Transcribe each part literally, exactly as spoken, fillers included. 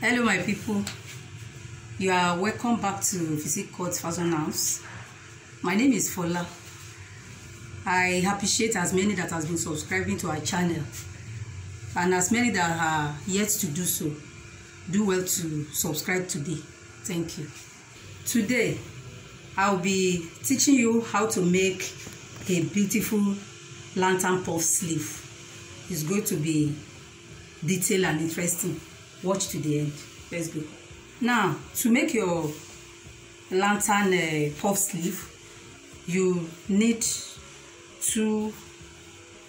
Hello my people, you are welcome back to Physique Cut Fashion House. My name is Fola. I appreciate as many that has been subscribing to our channel, and as many that are yet to do so, do well to subscribe today. Thank you. Today I'll be teaching you how to make a beautiful lantern puff sleeve. It's going to be detailed and interesting. Watch to the end. Let's go. Now, to make your lantern uh, puff sleeve, you need two,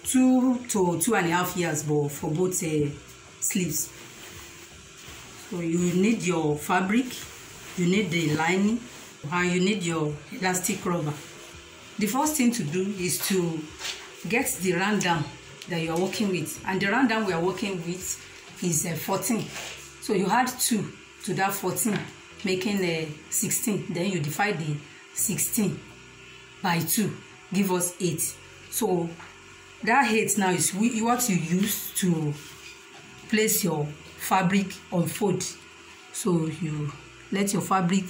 two to two and a half yards for, for both uh, sleeves. So you need your fabric, you need the lining, and you need your elastic rubber. The first thing to do is to get the round down that you are working with, and the round down we are working with is uh, fourteen. So you add two to that fourteen, making uh, sixteen. Then you divide the sixteen by two, give us eight. So that eight now is what you use to place your fabric on fold. So you let your fabric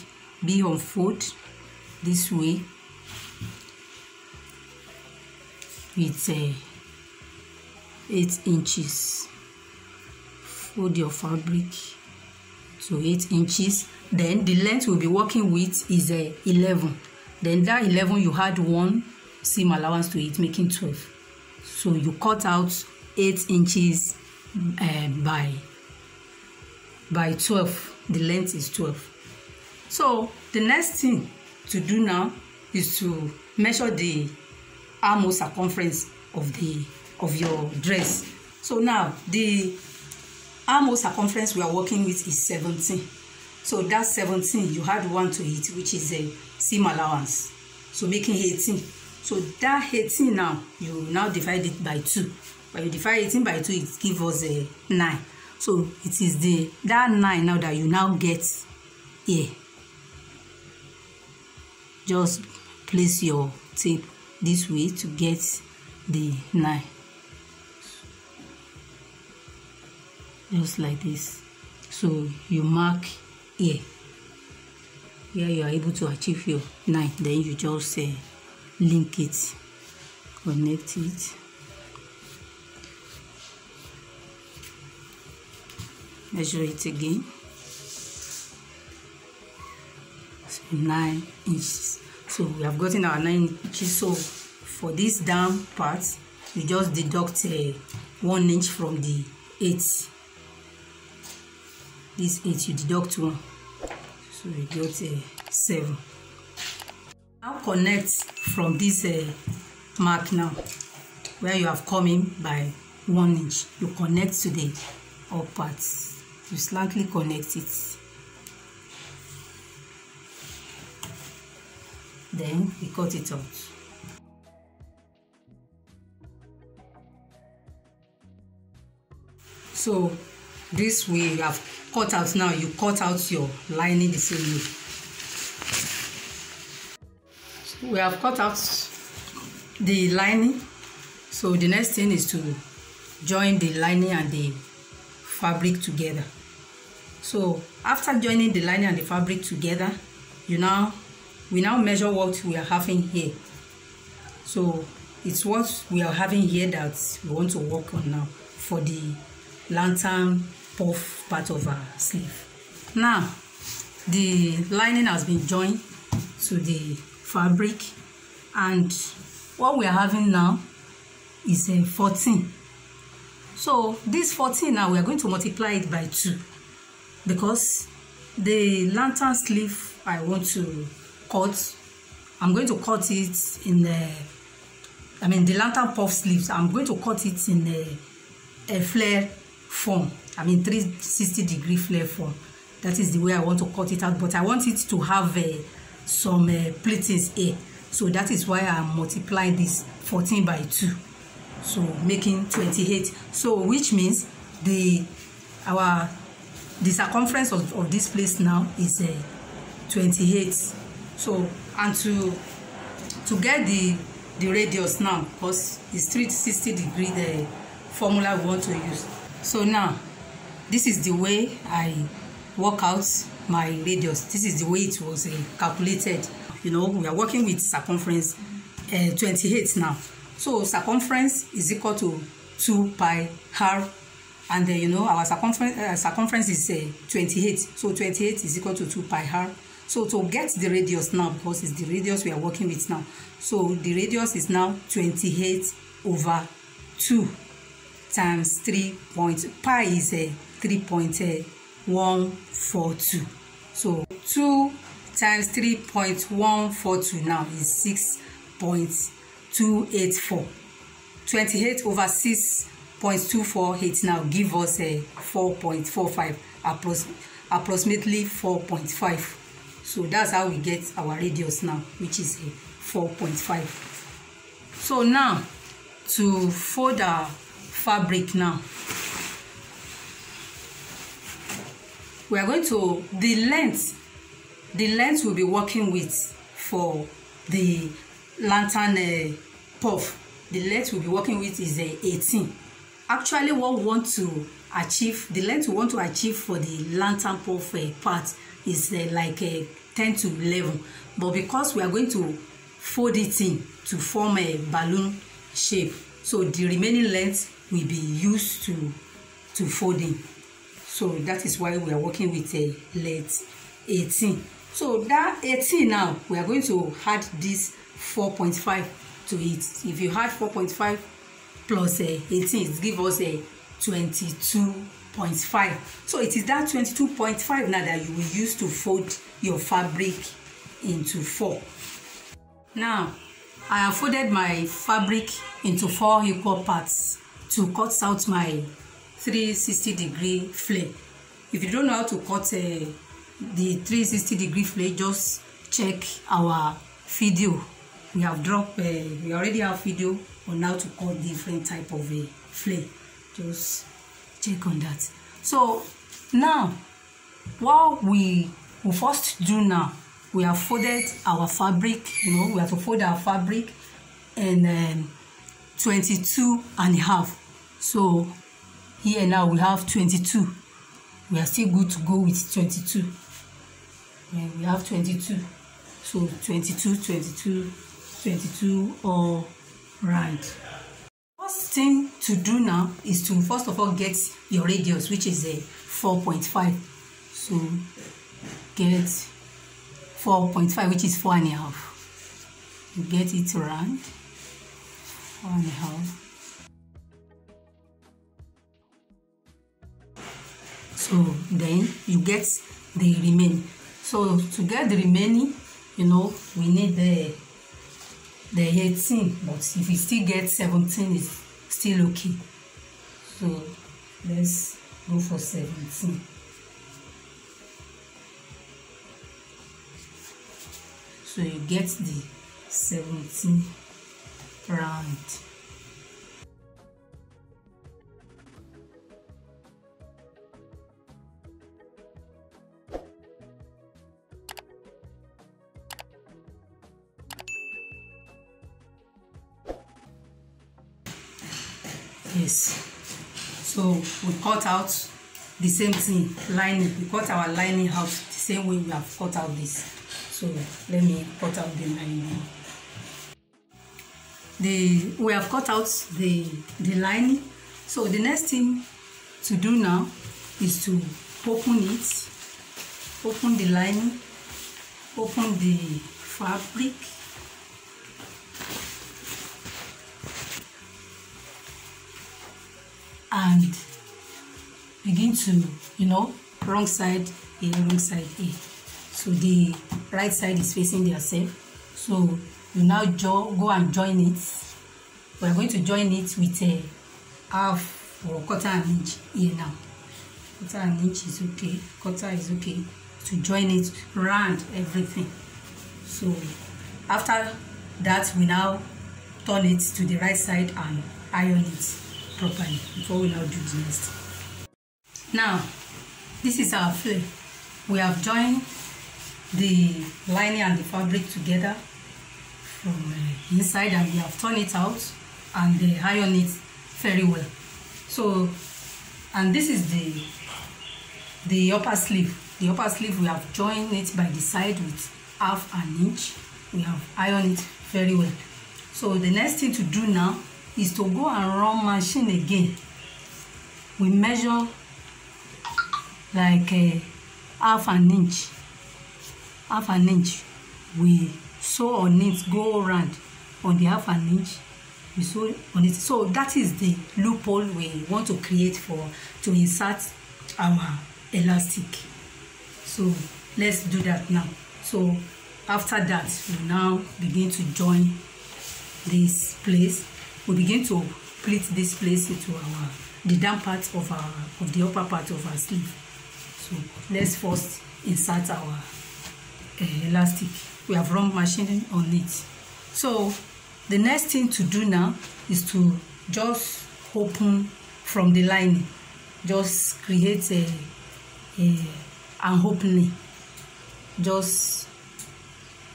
be on fold this way with uh, eight inches. Fold your fabric to eight inches. Then the length we'll be working with is uh, eleven. Then that eleven, you add one seam allowance to it, making twelve. So you cut out eight inches uh, by by twelve. The length is twelve. So the next thing to do now is to measure the armhole circumference of the of your dress. So now the armhole circumference we are working with is seventeen. So that's seventeen, you add one to it, which is a seam allowance, so making eighteen. So that eighteen now, you now divide it by two. When you divide eighteen by two, it gives us a nine. So it is the that nine now that you now get here. Just place your tape this way to get the nine. Just like this. So you mark here, here you are able to achieve your nine. Then you just uh, link it, connect it. Measure it again. So nine inches. So we have gotten our nine inches. So for this down part, you just deduct uh, one inch from the eight. This eight, you deduct one, so you get a uh, seven. Now connect from this uh, mark now, where you have come in by one inch. You connect to the up part. You slightly connect it. Then we cut it out. So this we have cut out now. You cut out your lining the same way. So we have cut out the lining. So the next thing is to join the lining and the fabric together. So after joining the lining and the fabric together, you now we now measure what we are having here. So it's what we are having here that we want to work on now for the lantern puff part of our sleeve. Now the lining has been joined to the fabric, and what we are having now is a fourteen. So this fourteen now we are going to multiply it by two, because the lantern sleeve I want to cut, I'm going to cut it in the, I mean the lantern puff sleeves, I'm going to cut it in a, a flare form, I mean three sixty degree flare form. That is the way I want to cut it out, but I want it to have uh, some uh, pleatings here. So that is why I multiply this fourteen by two, so making twenty-eight. So which means the our the circumference of, of this place now is uh, twenty-eight. So and to to get the the radius now, because it's three sixty degree the formula we want to use. So now this is the way I work out my radius. This is the way it was uh, calculated. You know, we are working with circumference uh, twenty-eight now. So circumference is equal to two pi r, and uh, you know, our circumference uh, circumference is uh, twenty-eight. So twenty-eight is equal to two pi r. So to get the radius now, because it's the radius we are working with now. So the radius is now twenty-eight over two times three point pi is a uh, three point one four two. So two times three point one four two now is six point two eight four. twenty-eight over six point two four eight now give us a uh, four point four five, approximately four point five. So that's how we get our radius now, which is four point five. So now, to fold our fabric now, we are going to, the length, the length we'll be working with for the lantern uh, puff, the length we'll be working with is uh, eighteen. Actually, what we want to achieve, the length we want to achieve for the lantern puff uh, part is uh, like a uh, ten to eleven, but because we are going to fold it in to form a balloon shape, so the remaining length will be used to to folding. So that is why we are working with a length eighteen. So that eighteen now, we are going to add this four point five to it. If you add four point five plus a eighteen, it gives us a twenty-two point five. So it is that twenty-two point five now that you will use to fold your fabric into four. Now I have folded my fabric into four equal parts to cut out my three hundred sixty degree flare. If you don't know how to cut uh, the three hundred sixty degree flare, just check our video. We have dropped, uh, we already have video on how to cut different type of a uh, flare. Just check on that. So now what we will first do now, we have folded our fabric, you know, we have to fold our fabric and um, twenty-two and a half. So here now we have twenty-two. We are still good to go with twenty-two. And we have twenty-two. So twenty-two, twenty-two, twenty-two all right. First thing to do now is to first of all get your radius, which is a four point five. So get four point five, which is four and a half. You get it round, four and a half. So then you get the remaining. So to get the remaining, you know, we need the the eighteen, but if we still get seventeen, it's still okay. So let's go for seventeen. So you get the seventeen round. Yes, so we cut out the same thing, lining. We cut our lining out the same way we have cut out this. So let me cut out the lining. The we have cut out the the lining. So the next thing to do now is to open it, open the lining, open the fabric. And begin to, you know, wrong side A, wrong side A. So the right side is facing yourself. So you now jo go and join it. We are going to join it with a half or quarter an inch here now. Quarter an inch is okay. Quarter is okay to join it round everything. So after that, we now turn it to the right side and iron it properly before we now do the next. Now this is our flare. We have joined the lining and the fabric together from uh, inside, and we have turned it out and they uh, iron it very well. So, and this is the the upper sleeve. The upper sleeve, we have joined it by the side with half an inch. We have ironed it very well. So the next thing to do now is to go and run machine again. We measure like a half an inch, half an inch. We sew on it, go around on the half an inch. We sew on it. So that is the loophole we want to create for to insert our elastic. So let's do that now. So after that, we now begin to join this place. We begin to pleat this place into our the down part of our of the upper part of our sleeve. So let's first insert our uh, elastic. We have run machining on it. So the next thing to do now is to just open from the lining, just create a, a an opening, just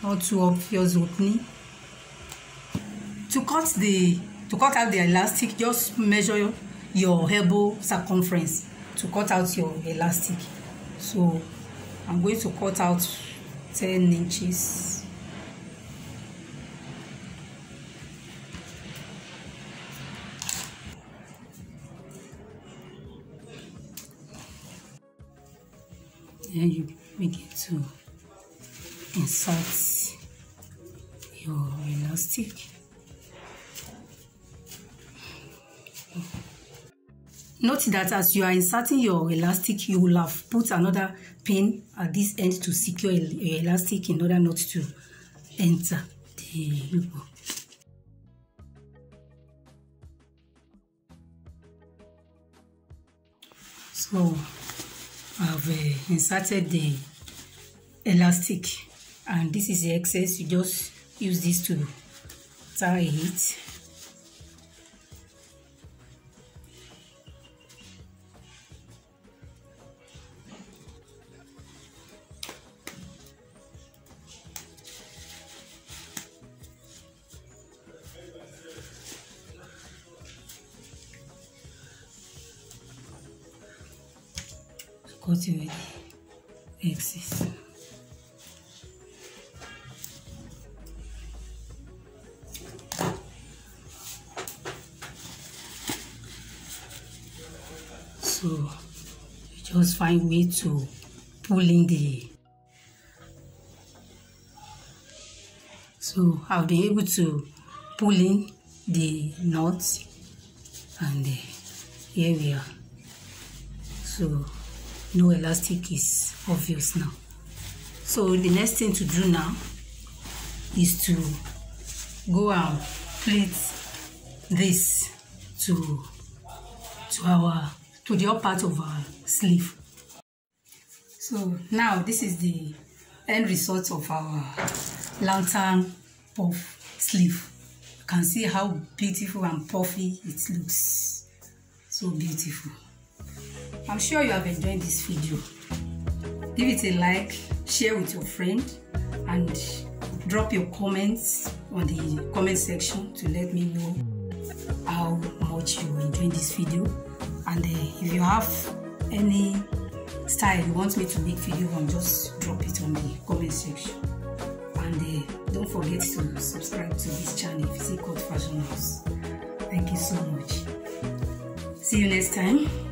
not too obvious opening. To cut the to cut out the elastic, just measure your elbow circumference to cut out your elastic. So I'm going to cut out ten inches. Then you begin to insert your elastic. Note that as you are inserting your elastic, you will have put another pin at this end to secure your elastic in order not to enter the loophole. So I've uh, inserted the elastic, and this is the excess. You just use this to tie it. Cut the excess. So you just find way to pull in the. So I'll be able to pull in the knots, and uh, here we are. So no elastic is obvious now. So the next thing to do now is to go and pleat this to to our to the upper part of our sleeve. So now this is the end result of our lantern puff sleeve. You can see how beautiful and puffy it looks. So beautiful. I'm sure you have enjoyed this video. Give it a like, share with your friend, and drop your comments on the comment section to let me know how much you enjoyed this video. And uh, if you have any style you want me to make video on, just drop it on the comment section. And uh, don't forget to subscribe to this channel, Physique Cut Fashion House. Thank you so much. See you next time.